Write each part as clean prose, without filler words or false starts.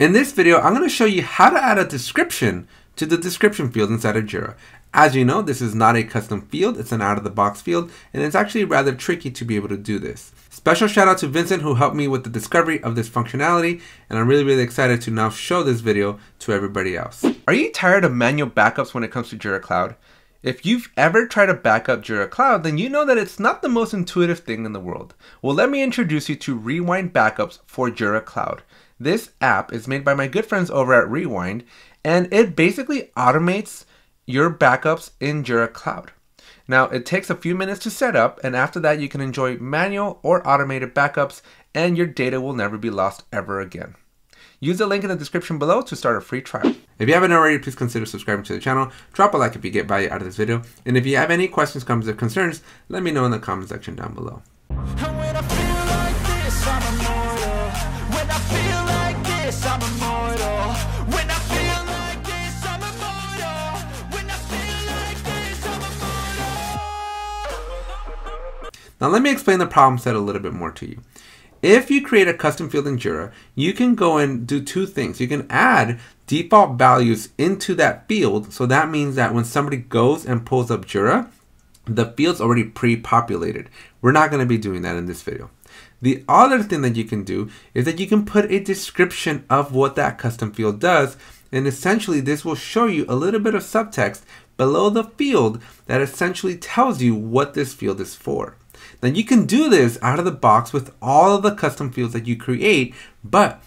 In this video, I'm going to show you how to add a description to the description field inside of Jira. As you know, this is not a custom field, it's an out-of-the-box field, and it's actually rather tricky to be able to do this. Special shout out to Vincent who helped me with the discovery of this functionality, and I'm really excited to now show this video to everybody else. Are you tired of manual backups when it comes to Jira Cloud? If you've ever tried to back up Jira Cloud, then you know that it's not the most intuitive thing in the world. Well, let me introduce you to Rewind Backups for Jira Cloud. This app is made by my good friends over at Rewind, and it basically automates your backups in Jira Cloud. Now, it takes a few minutes to set up, and after that you can enjoy manual or automated backups, and your data will never be lost ever again. Use the link in the description below to start a free trial. If you haven't already, please consider subscribing to the channel, drop a like if you get value out of this video, and if you have any questions, comments, or concerns, let me know in the comment section down below. Now let me explain the problem set a little bit more to you. If you create a custom field in Jira, you can go and do two things. You can add default values into that field, so that means that when somebody goes and pulls up Jira, the field's already pre-populated. We're not going to be doing that in this video. The other thing that you can do is that you can put a description of what that custom field does, and essentially this will show you a little bit of subtext below the field that essentially tells you what this field is for. Now you can do this out of the box with all of the custom fields that you create, but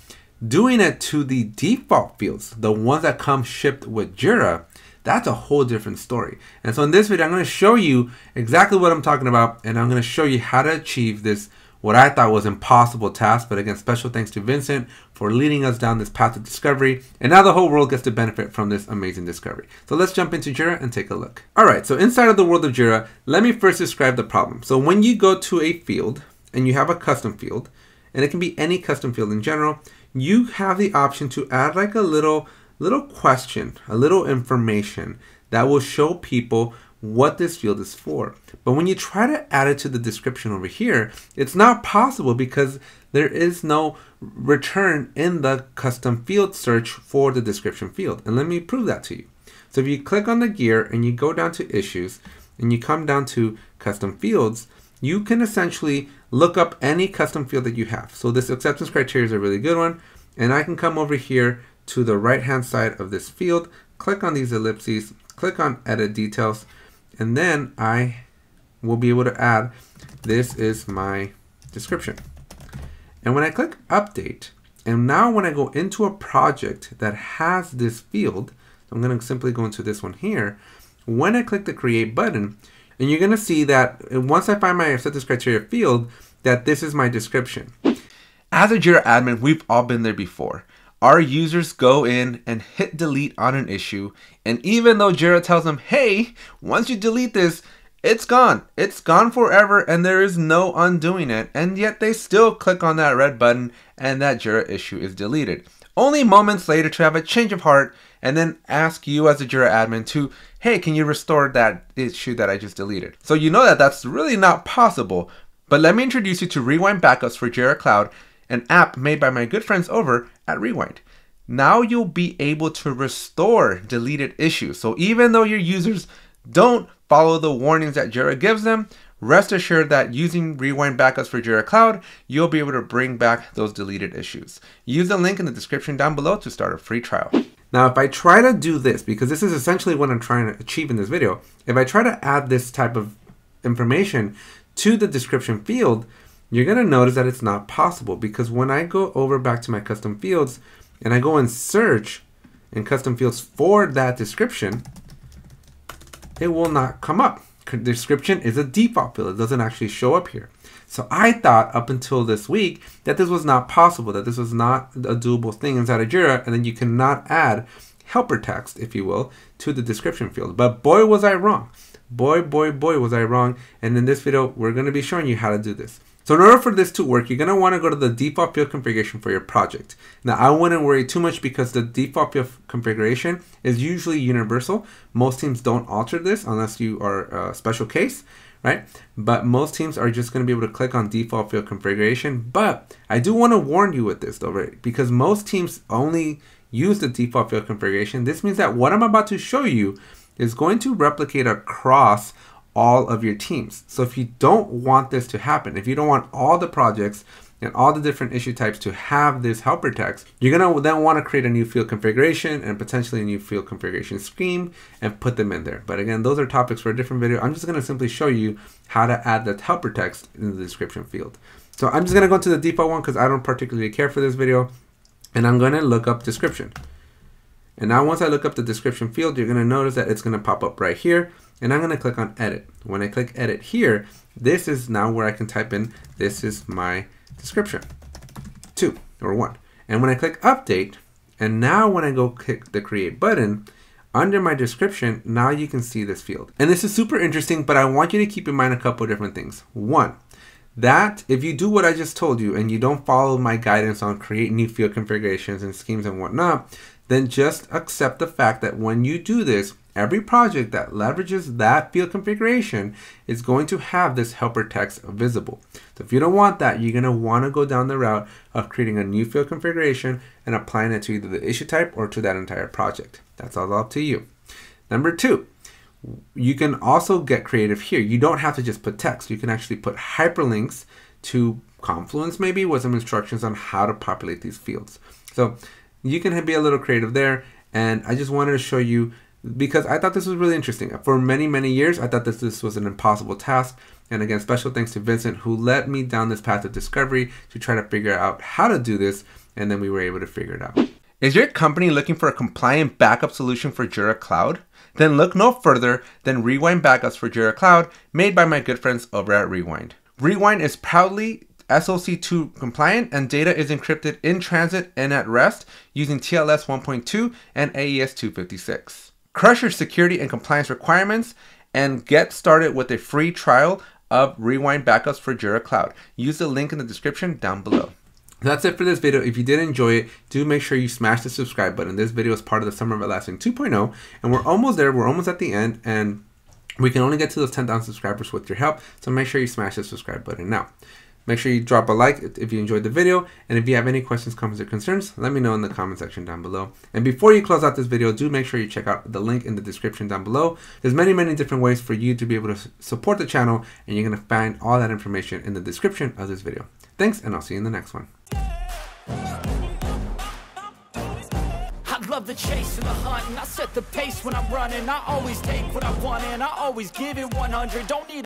doing it to the default fields, the ones that come shipped with Jira, that's a whole different story. And so in this video, I'm going to show you exactly what I'm talking about, and I'm going to show you how to achieve this, what I thought was impossible task. But again, special thanks to Vincent for leading us down this path of discovery. And now the whole world gets to benefit from this amazing discovery. So let's jump into Jira and take a look. All right, so inside of the world of Jira, let me first describe the problem. So when you go to a field and you have a custom field, and it can be any custom field in general, you have the option to add like a little question, a little information that will show people what this field is for. But when you try to add it to the description over here, it's not possible because there is no return in the custom field search for the description field. And let me prove that to you. So if you click on the gear and you go down to issues and you come down to custom fields, you can essentially look up any custom field that you have. So this acceptance criteria is a really good one. And I can come over here to the right-hand side of this field, click on these ellipses, click on edit details, and then I will be able to add, this is my description. And when I click update, and now when I go into a project that has this field, I'm going to simply go into this one here. When I click the create button, and you're going to see that once I find my accept this criteria field, that this is my description. As a Jira admin, we've all been there before. Our users go in and hit delete on an issue, and even though Jira tells them, hey, once you delete this, it's gone. It's gone forever and there is no undoing it, and yet they still click on that red button and that Jira issue is deleted. Only moments later to have a change of heart and then ask you as a Jira admin to, hey, can you restore that issue that I just deleted? So you know that that's really not possible, but let me introduce you to Rewind Backups for Jira Cloud, an app made by my good friends over at Rewind. Now you'll be able to restore deleted issues. So even though your users don't follow the warnings that Jira gives them, rest assured that using Rewind Backups for Jira Cloud, you'll be able to bring back those deleted issues. Use the link in the description down below to start a free trial. Now, if I try to do this, because this is essentially what I'm trying to achieve in this video, if I try to add this type of information to the description field, you're going to notice that it's not possible, because when I go over back to my custom fields and I go and search in custom fields for that description, it will not come up. Description is a default field. It doesn't actually show up here. So I thought up until this week that this was not possible, that this was not a doable thing inside of Jira, and then you cannot add helper text, if you will, to the description field. But boy, was I wrong. Boy, boy, boy, was I wrong. And in this video, we're going to be showing you how to do this. So in order for this to work, you're going to want to go to the default field configuration for your project. Now, I wouldn't worry too much because the default field configuration is usually universal. Most teams don't alter this unless you are a special case, right? But most teams are just going to be able to click on default field configuration. But I do want to warn you with this though, right? Because most teams only use the default field configuration. This means that what I'm about to show you is going to replicate across all of your teams. So if you don't want this to happen, if you don't want all the projects and all the different issue types to have this helper text, you're going to then want to create a new field configuration and potentially a new field configuration scheme and put them in there. But again, those are topics for a different video. I'm just going to simply show you how to add that helper text in the description field. So I'm just going to go to the default one because I don't particularly care for this video, and I'm going to look up description. And now once I look up the description field, you're going to notice that it's going to pop up right here. And I'm going to click on edit. When I click edit here, this is now where I can type in, this is my description 2 or 1. And when I click update, and now when I go click the create button, under my description, now you can see this field. And this is super interesting, but I want you to keep in mind a couple of different things. One, that if you do what I just told you and you don't follow my guidance on create new field configurations and schemes and whatnot, then just accept the fact that when you do this, every project that leverages that field configuration is going to have this helper text visible. So if you don't want that, you're going to want to go down the route of creating a new field configuration and applying it to either the issue type or to that entire project. That's all up to you. Number two, you can also get creative here. You don't have to just put text. You can actually put hyperlinks to Confluence maybe with some instructions on how to populate these fields. So you can be a little creative there. And I just wanted to show you because I thought this was really interesting. For many, many years, I thought this was an impossible task. And again, special thanks to Vincent who led me down this path of discovery to try to figure out how to do this. And then we were able to figure it out. Is your company looking for a compliant backup solution for Jira Cloud? Then look no further than Rewind Backups for Jira Cloud, made by my good friends over at Rewind. Rewind is proudly SOC2 compliant, and data is encrypted in transit and at rest using TLS 1.2 and AES 256. Crush your security and compliance requirements and get started with a free trial of Rewind Backups for Jira Cloud. Use the link in the description down below. That's it for this video. If you did enjoy it, do make sure you smash the subscribe button. This video is part of the Summer of Atlassian 2.0, and we're almost there. We're almost at the end, and we can only get to those 10,000 subscribers with your help. So make sure you smash the subscribe button now. Make sure you drop a like if you enjoyed the video. And if you have any questions, comments, or concerns, let me know in the comment section down below. And before you close out this video, do make sure you check out the link in the description down below. There's many, many different ways for you to be able to support the channel, and you're going to find all that information in the description of this video. Thanks, and I'll see you in the next one. I love the chase and the hunt, and I set the pace when I'm running. I always take what I want, and I always give it 100. Don't need